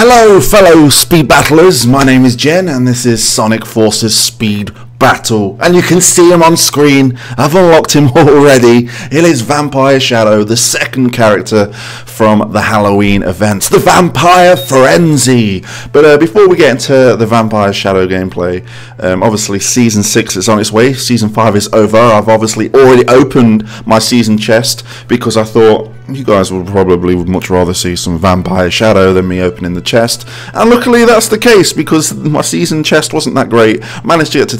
Hello fellow speed battlers, my name is Jen and this is Sonic Forces Speed Battle, and you can see him on screen. I've unlocked him already. It is Vampire Shadow, the second character from the Halloween events, the Vampire Frenzy. But before we get into the Vampire Shadow gameplay, obviously Season 6 is on its way, Season 5 is over. I've obviously already opened my Season chest because I thought you guys would probably much rather see some Vampire Shadow than me opening the chest, and luckily that's the case because my season chest wasn't that great. Managed to get to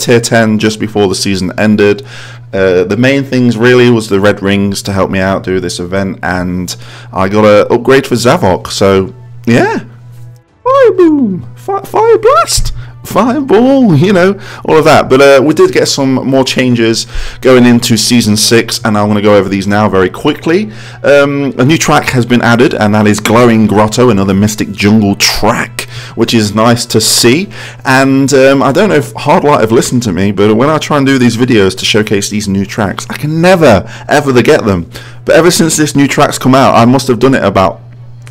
tier 10 just before the season ended. The main things really was the red rings to help me out do this event, and I got a upgrade for Zavok, so yeah. Fire boom, fire blast, fireball, you know, all of that. But we did get some more changes going into Season 6, and I'm going to go over these now very quickly. A new track has been added, and that is Glowing Grotto, another Mystic Jungle track, which is nice to see. And I don't know if Hardlight have listened to me, but when I try and do these videos to showcase these new tracks, I can never, ever get them. But ever since this new track's come out, I must have done it about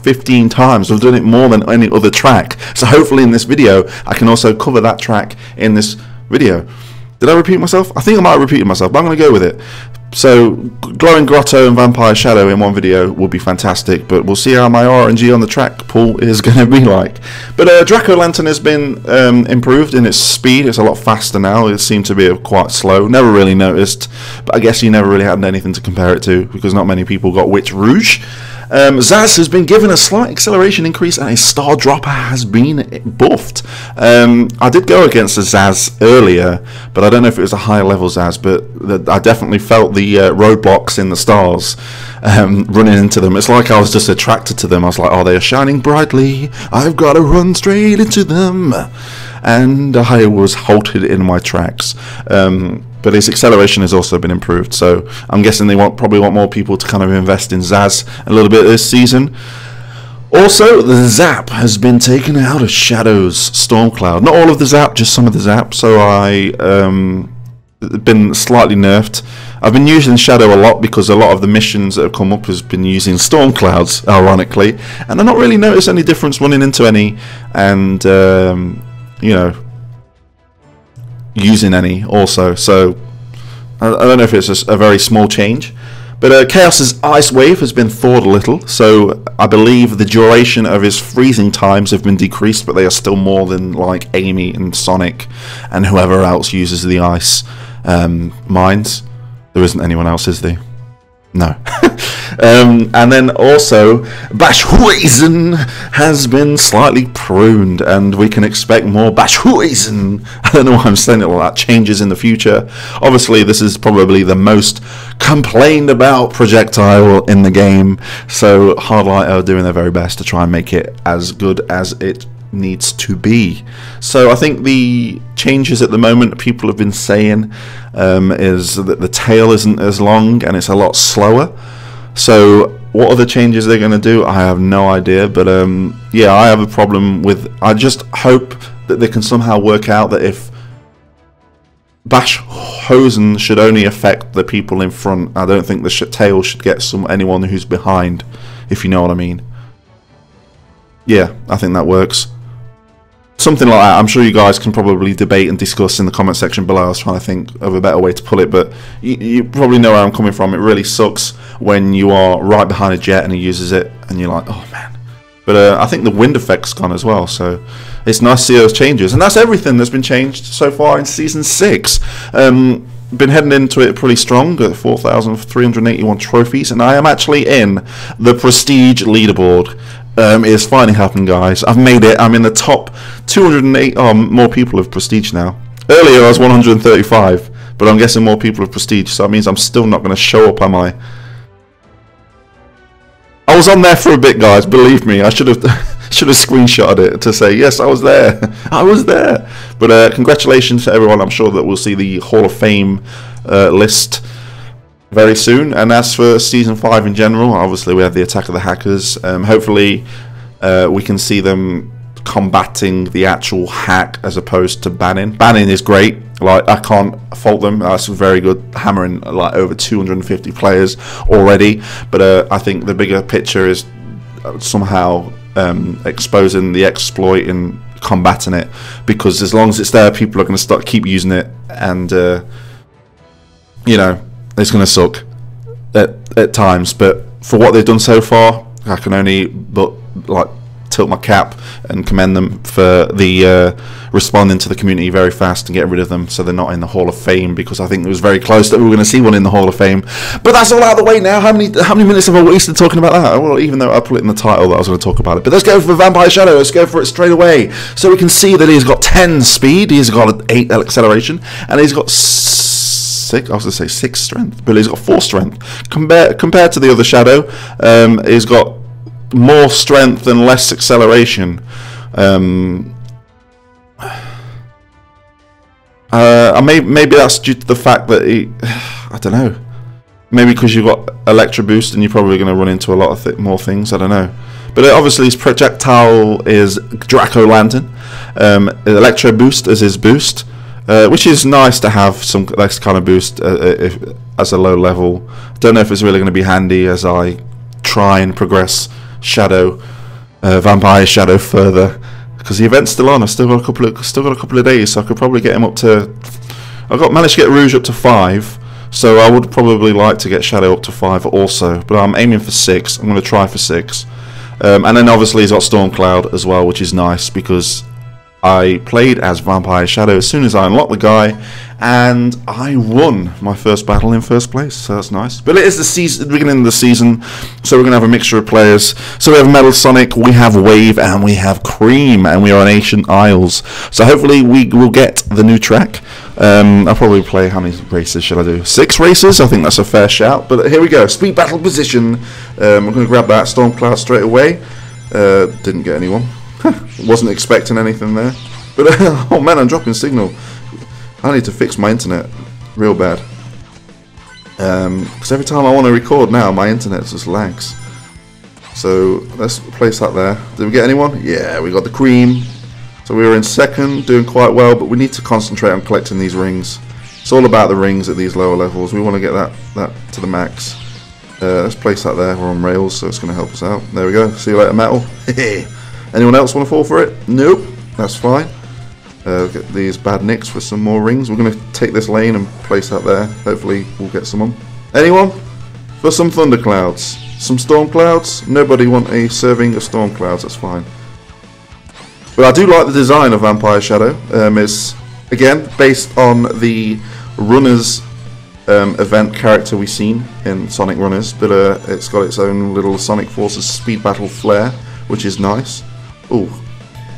15 times. I've done it more than any other track, so hopefully in this video I can also cover that track in this video. Did I repeat myself? I think I might have repeated myself, but I'm going to go with it. So Glowing Grotto and Vampire Shadow in one video would be fantastic, but we'll see how my RNG on the track pool is going to be like. But Draco Lantern has been improved in its speed. It's a lot faster now. It seemed to be quite slow. Never really noticed, but I guess you never really had anything to compare it to because not many people got Witch Rouge. Zaz has been given a slight acceleration increase and his Star Dropper has been buffed. I did go against a Zaz earlier, but I don't know if it was a higher level Zaz, but I definitely felt the roadblocks in the stars running into them. It's like I was just attracted to them. I was like, oh, they are shining brightly, I've got to run straight into them. And I was halted in my tracks. But his acceleration has also been improved, so I'm guessing they probably want more people to kind of invest in Zaz a little bit this season. Also, the Zap has been taken out of Shadow's Stormcloud. Not all of the Zap, just some of the Zap, so I been slightly nerfed. I've been using Shadow a lot because a lot of the missions that have come up has been using Stormclouds, ironically, and I've not really noticed any difference running into any, and, you know, using any also, so I don't know if it's a very small change. But Chaos's Ice Wave has been thawed a little, so I believe the duration of his freezing times have been decreased, but they are still more than like Amy and Sonic and whoever else uses the ice mines. There isn't anyone else, is there? No. And then also Bash Wisen has been slightly pruned, and we can expect more Bash Wisen. I don't know why I'm saying it all that changes in the future. Obviously this is probably the most complained about projectile in the game, so Hardlight are doing their very best to try and make it as good as it needs to be. So I think the changes at the moment people have been saying is that the tail isn't as long and it's a lot slower. So what other changes they're going to do, I have no idea. But yeah, I have a problem with, I just hope that they can somehow work out that if Bash Hosen should only affect the people in front, I don't think the tail should get anyone who's behind, if you know what I mean. Yeah, I think that works. Something like that. I'm sure you guys can probably debate and discuss in the comment section below. I was trying to think of a better way to pull it, but you probably know where I'm coming from. It really sucks when you are right behind a Jet and he uses it, and you're like, oh man. But I think the wind effect's gone as well, so it's nice to see those changes. And that's everything that's been changed so far in Season 6. Been heading into it pretty strong at 4,381 trophies, and I am actually in the Prestige leaderboard. It's finally happened, guys. I've made it. I'm in the top 208. More people have prestige now. Earlier I was 135, but I'm guessing more people have prestige, so that means I'm still not going to show up, am I? I was on there for a bit, guys. Believe me, I should have screenshotted it to say yes, I was there. I was there. But congratulations to everyone. I'm sure that we'll see the Hall of Fame list very soon. And as for Season 5 in general, obviously we have the Attack of the Hackers. Hopefully we can see them combating the actual hack as opposed to banning. Banning is great. Like, I can't fault them. That's very good. Hammering like over 250 players already. But I think the bigger picture is somehow exposing the exploit and combating it, because as long as it's there, people are going to start keep using it, and you know, it's going to suck at times. But for what they've done so far, I can only but like tilt my cap and commend them for the responding to the community very fast and getting rid of them so they're not in the Hall of Fame, because I think it was very close that we were going to see one in the Hall of Fame. But that's all out of the way now. How many minutes have I wasted talking about that? Well, even though I put it in the title that I was going to talk about it. But let's go for Vampire Shadow. Let's go for it straight away. So we can see that he's got 10 speed, he's got 8 acceleration, and he's got 6, I was going to say 6 strength, but he's got 4 strength. Compared to the other Shadow, he's got more strength and less acceleration. Maybe that's due to the fact that he, I don't know, maybe because you've got Electro Boost and you're probably going to run into a lot of more things, I don't know. But obviously his projectile is Draco Lantern, Electro Boost is his boost, which is nice to have some this kind of boost as a low level. Don't know if it's really going to be handy as I try and progress Shadow, Vampire Shadow further, because the event's still on. I've still got a couple of days, so I could probably get him up to. I managed to get Rouge up to 5, so I would probably like to get Shadow up to 5 also. But I'm aiming for 6. I'm going to try for 6, and then obviously he's got Stormcloud as well, which is nice because I played as Vampire Shadow as soon as I unlocked the guy, and I won my first battle in first place, so that's nice. But it is the season, beginning of the season, so we're going to have a mixture of players. So we have Metal Sonic, we have Wave, and we have Cream, and we are on Ancient Isles. So hopefully we will get the new track. I'll probably play, how many races should I do? 6 races? I think that's a fair shout. But here we go, speed battle position. I'm going to grab that Stormcloud straight away. Didn't get anyone. Wasn't expecting anything there, but oh man, I'm dropping signal. I need to fix my internet real bad, because every time I want to record now, my internet just lags. So let's place that there. Did we get anyone? Yeah, we got the Cream. So we were in second, doing quite well, but we need to concentrate on collecting these rings. It's all about the rings at these lower levels. We want to get that to the max. Let's place that there. We're on rails, so it's going to help us out. There we go. See you later, Metal. Anyone else want to fall for it? Nope, that's fine. Get these bad nicks for some more rings. We're going to take this lane and place that there. Hopefully we'll get someone. Anyone? For some thunderclouds? Some stormclouds? Nobody want a serving of stormclouds, that's fine. But I do like the design of Vampire Shadow. It's, again, based on the Runners event character we've seen in Sonic Runners. But it's got its own little Sonic Forces Speed Battle flair, which is nice. Oh,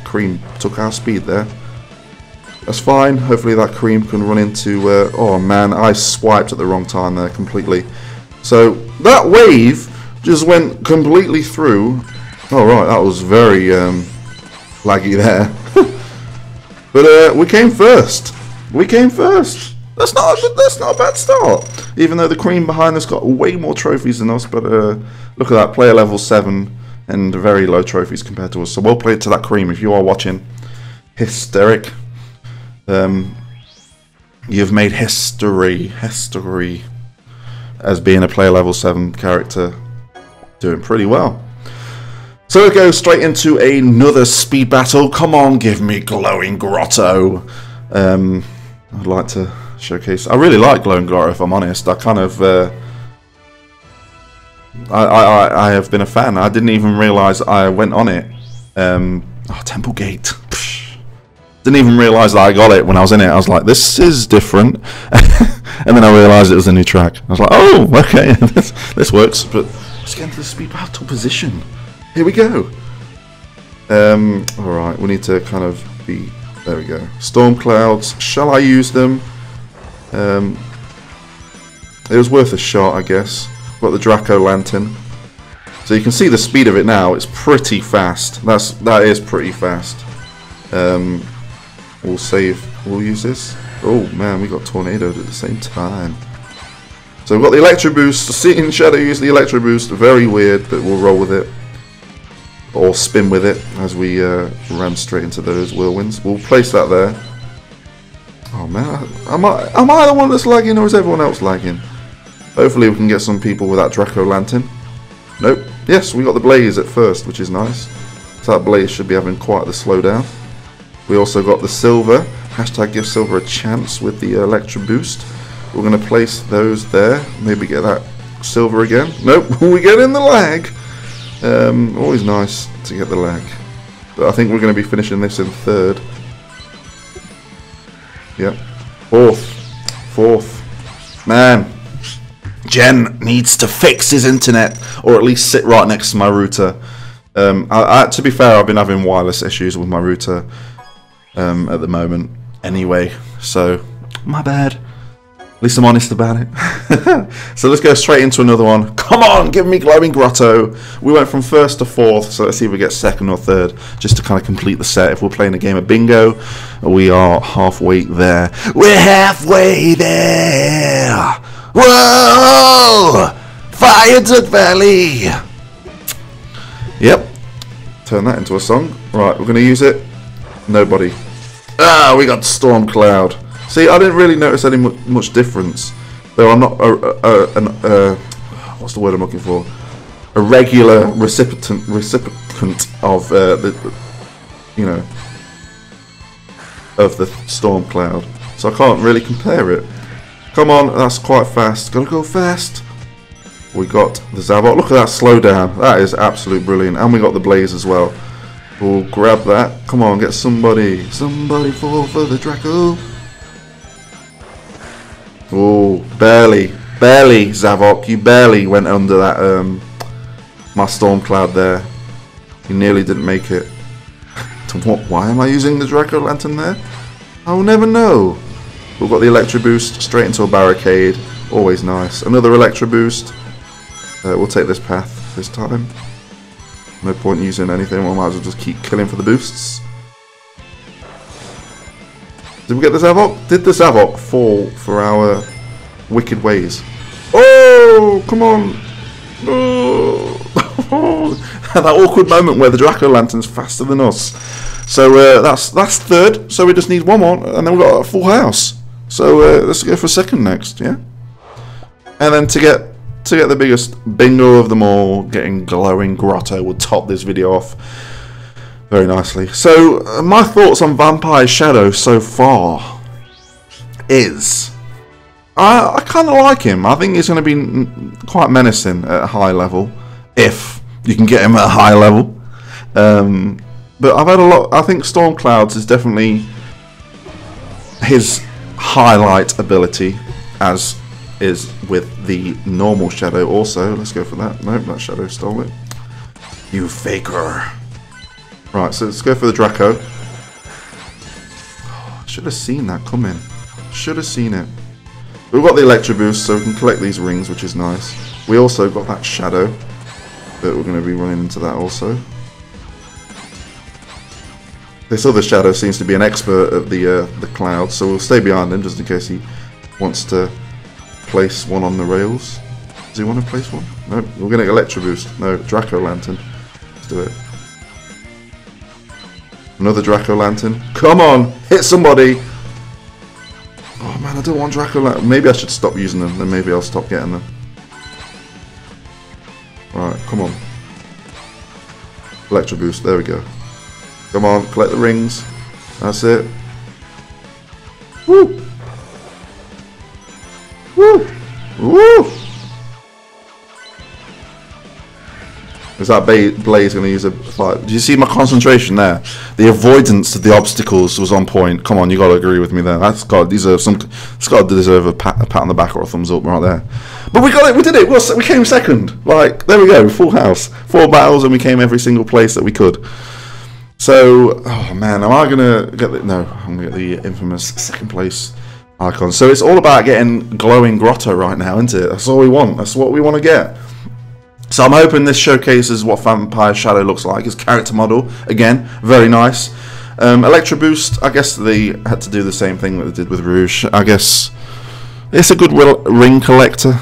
Cream took our speed there. That's fine. Hopefully that Cream can run into... oh man, I swiped at the wrong time there completely. So that Wave just went completely through. Oh right, that was very laggy there. But we came first. We came first. That's not a bad start. Even though the Cream behind us got way more trophies than us. But look at that, player level 7. And very low trophies compared to us. So well played to that Cream. If you are watching, hysteric, you've made history as being a player level 7 character, doing pretty well. So it goes straight into another speed battle. Come on, give me Glowing Grotto. I'd like to showcase. I really like Glowing Grotto. If I'm honest, I kind of. I have been a fan. I didn't even realise I went on it. Oh, Temple Gate. Psh. Didn't even realise that I got it when I was in it. I was like, this is different. And then I realised it was a new track. I was like, oh, okay, this works. But let's get into the speed battle position. Here we go. Alright, we need to kind of be... There we go. Stormclouds. Shall I use them? It was worth a shot, I guess. Got the Draco Lantern, so you can see the speed of it now. It's pretty fast. That is pretty fast. We'll save. We'll use this. Oh man, we got tornadoed at the same time. So we've got the Electro Boost. Seeing Shadow use the Electro Boost, very weird, but we'll roll with it or spin with it as we ran straight into those whirlwinds. We'll place that there. Oh man, am I the one that's lagging, or is everyone else lagging? Hopefully we can get some people with that Draco Lantern. Nope. Yes, we got the Blaze at first, which is nice. So that Blaze should be having quite the slowdown. We also got the Silver. Hashtag give Silver a chance with the Electro Boost. We're going to place those there. Maybe get that Silver again. Nope, we get in the lag. Always nice to get the lag. But I think we're going to be finishing this in third. Yep. Fourth. Man. Jen needs to fix his internet, or at least sit right next to my router. To be fair, I've been having wireless issues with my router at the moment anyway, so my bad. At least I'm honest about it. So let's go straight into another one. Come on, give me Glowing Grotto. We went from first to fourth, so let's see if we get second or third, just to kind of complete the set. If we're playing a game of bingo, we are halfway there. We're halfway there. Whoa! Fire to Valley. Yep. Turn that into a song. Right, we're going to use it. Nobody. Ah, we got Storm Cloud. See, I didn't really notice any much difference. Though I'm not what's the word I'm looking for? A regular recipient of the Storm Cloud. So I can't really compare it. Come on, that's quite fast. Gotta go fast. We got the Zavok. Look at that slowdown. That is absolutely brilliant. And we got the Blaze as well. We'll grab that. Come on, get somebody. Somebody fall for the Draco. Oh, barely. Barely, Zavok. You barely went under that, my Storm Cloud there. You nearly didn't make it. Why am I using the Draco Lantern there? I'll never know. We've got the Electro Boost straight into a barricade. Always nice. Another Electro Boost. We'll take this path this time. No point using anything. We might as well just keep killing for the boosts. Did we get the Zavok? Did the Zavok fall for our wicked ways? Oh, come on. Oh. That awkward moment where the Draco Lantern's faster than us. So that's third. So we just need one more, and then we've got a full house. So let's go for second next, yeah? And then to get the biggest bingo of them all, getting Glowing Grotto will top this video off very nicely. So my thoughts on Vampire Shadow so far is I kind of like him. I think he's going to be quite menacing at a high level, if you can get him at a high level. But I've had a lot. I think Storm Clouds is definitely his highlight ability, as is with the normal Shadow also. Let's go for that. Nope, that Shadow stole it. You faker. Right, so let's go for the Draco. Should have seen that coming. Should have seen it. We've got the Electro Boost, so we can collect these rings, which is nice. We also got that Shadow, but we're going to be running into that also. This other Shadow seems to be an expert at the cloud, so we'll stay behind him just in case he wants to place one on the rails. Does he want to place one? No, nope. We're going to Electro Boost. No, Draco Lantern. Let's do it. Another Draco Lantern. Come on, hit somebody. Oh man, I don't want Draco Lantern. Maybe I should stop using them, then maybe I'll stop getting them. Alright, come on. Electro Boost, there we go. Come on, collect the rings. That's it. Woo! Woo! Woo! Is that Blaze going to use a fight? Do you see my concentration there? The avoidance of the obstacles was on point. Come on, you got to agree with me there. That's got to deserve some. It's got to deserve a pat on the back or a thumbs up right there. But we got it. We did it. We came second. Like there we go. Full house, 4 battles, and we came every single place that we could. So, oh man, am I going to get the... No, I'm going to get the infamous second place icon. So it's all about getting Glowing Grotto right now, isn't it? That's all we want. That's what we want to get. So I'm hoping this showcases what Vampire Shadow looks like. His character model, again, very nice. Electro Boost, I guess they had to do the same thing that they did with Rouge. I guess it's a good ring collector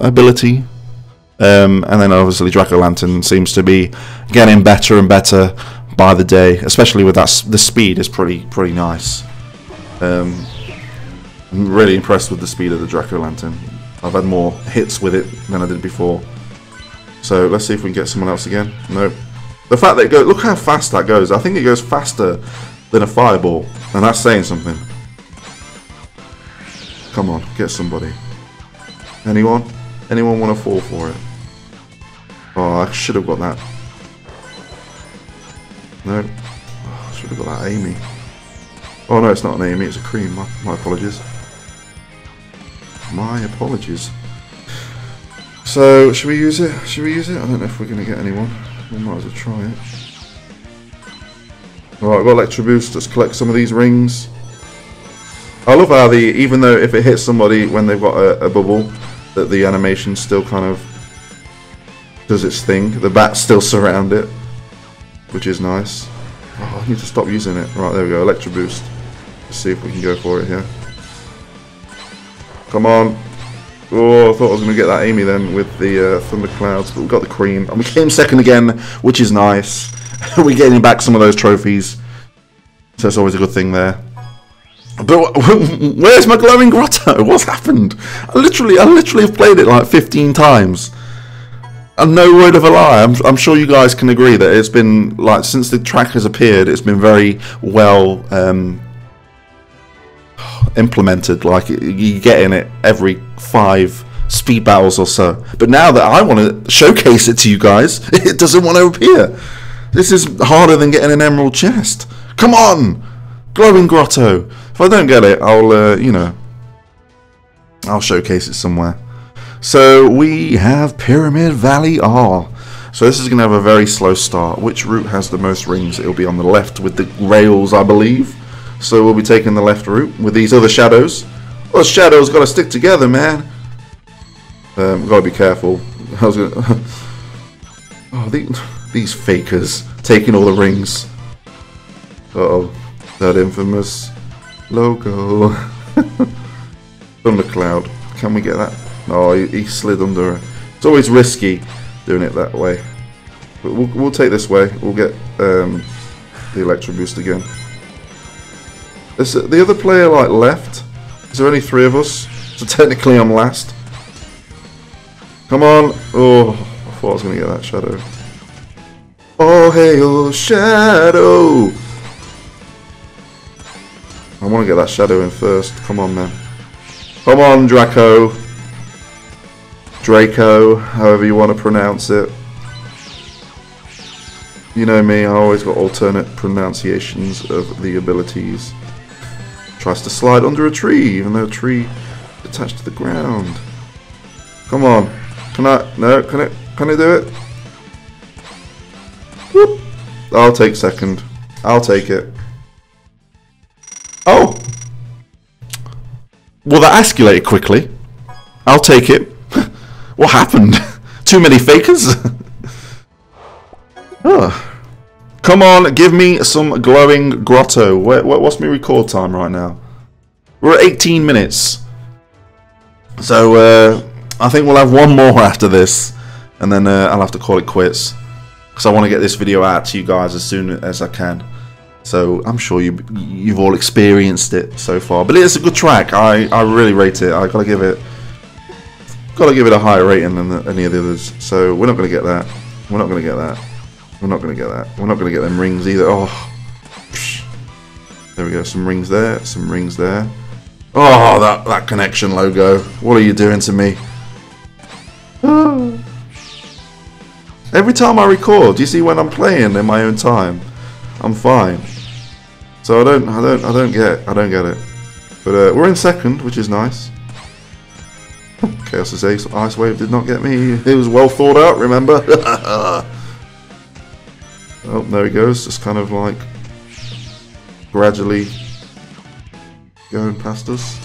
ability. And then obviously Draco Lantern seems to be getting better and better by the day, especially with that. The speed is pretty nice. I'm really impressed with the speed of the Draco Lantern. I've had more hits with it than I did before. So let's see if we can get someone else again. Nope. The fact that it goes, look how fast that goes. I think it goes faster than a fireball, and that's saying something. Come on, get somebody. Anyone? Anyone want to fall for it? Oh, I should have got that. No. Oh, I should have got that Amy. Oh no, it's not an Amy, it's a Cream. My apologies. My apologies. So, should we use it? Should we use it? I don't know if we're going to get anyone. We might as well try it. Alright, we've got Electro Boost. Let's collect some of these rings. I love how the, even though if it hits somebody when they've got a bubble, that the animation still kind of does its thing. The bats still surround it, which is nice. Oh, I need to stop using it. Right, there we go. Electro Boost. Let's see if we can go for it here. Come on. Oh, I thought I was going to get that Amy then with the Thunderclouds, but we got the Cream. And we came second again, which is nice. We're getting back some of those trophies. So it's always a good thing there. But where's my Glowing Grotto? What's happened? I literally have played it like 15 times. And no word of a lie, I'm sure you guys can agree that it's been, like, since the track has appeared, it's been very well implemented. Like, you get in it every 5 speed battles or so. But now that I want to showcase it to you guys, it doesn't want to appear. This is harder than getting an emerald chest. Come on, Glowing Grotto. If I don't get it, I'll you know, I'll showcase it somewhere. So we have Pyramid Valley R. So this is going to have a very slow start. Which route has the most rings? It'll be on the left with the rails, I believe. So we'll be taking the left route with these other shadows. Well, shadows got to stick together, man. Got to be careful. I was gonna oh, these fakers taking all the rings. Uh-oh. That infamous logo. Thundercloud. Can we get that? Oh, he slid under it. It's always risky doing it that way. But we'll take this way. We'll get the Electro Boost again. Is the other player, like, left? Is there only 3 of us? So technically I'm last. Come on. Oh, I thought I was going to get that shadow. Oh, hey, oh, shadow. I want to get that shadow in first. Come on, man. Come on, Draco. Draco, however you want to pronounce it. You know me, I always got alternate pronunciations of the abilities. Tries to slide under a tree, even though a tree is attached to the ground. Come on. Can I? No, can I do it? Whoop. I'll take second. I'll take it. Oh! Well, that escalated quickly. I'll take it. What happened? Too many fakers? Oh. Come on, give me some Glowing Grotto. What's my record time right now? We're at 18 minutes. So, I think we'll have one more after this. And then I'll have to call it quits. Because I want to get this video out to you guys as soon as I can. So I'm sure you've all experienced it so far. But it's a good track. I really rate it. I gotta give it a higher rating than any of the others. So we're not gonna get that. We're not gonna get that. We're not gonna get that. We're not gonna get them rings either. Oh, there we go. Some rings there. Some rings there. Oh, that connection logo. What are you doing to me? Oh. Every time I record, you see, when I'm playing in my own time, I'm fine. So I don't get it. But we're in second, which is nice. Chaos's Ice Wave did not get me. It was well thought out, remember? Oh, there he goes. Just kind of like gradually going past us.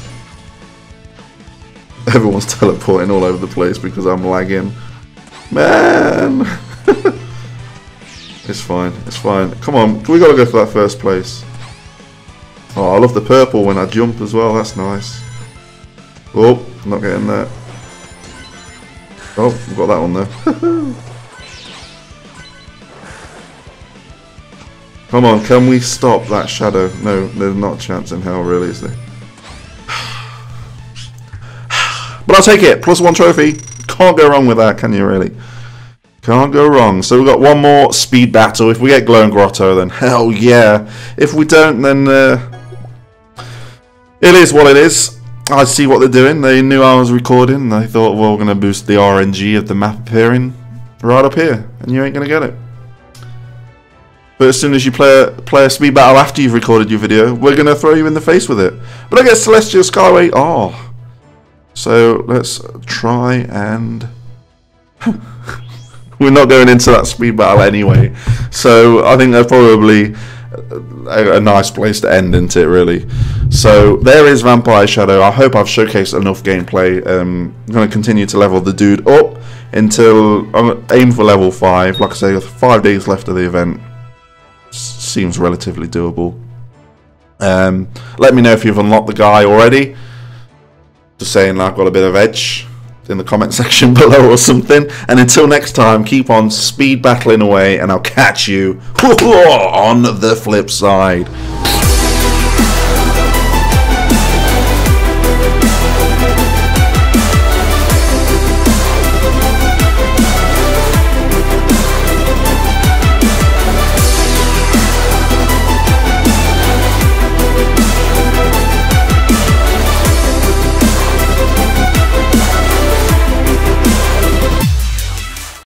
Everyone's teleporting all over the place because I'm lagging. Man! It's fine, it's fine. Come on, we gotta go for that first place. Oh, I love the purple when I jump as well, that's nice. Oh, I'm not getting that. Oh, I've got that one there. Come on, can we stop that shadow? No, there's not a chance in hell, really, is there? But I'll take it, +1 trophy. Can't go wrong with that, can you, really? Can't go wrong. So we've got one more speed battle. If we get Glowing Grotto, then hell yeah. If we don't, then it is what it is. I see what they're doing. They knew I was recording, and they thought, well, we're going to boost the RNG of the map appearing right up here, and you ain't going to get it. But as soon as you play a speed battle after you've recorded your video, we're going to throw you in the face with it. But I get Celestial Skyway R. So let's try and... We're not going into that speed battle anyway. So I think they're probably... a nice place to end, isn't it, really? So there is Vampire Shadow. I hope I've showcased enough gameplay. I'm going to continue to level the dude up until I'm aim for level 5. Like I say, 5 days left of the event. Seems relatively doable. Let me know if you've unlocked the guy already. Just saying, I've got a bit of edge in the comment section below or something. And until next time, keep on speed battling away, and I'll catch you on the flip side.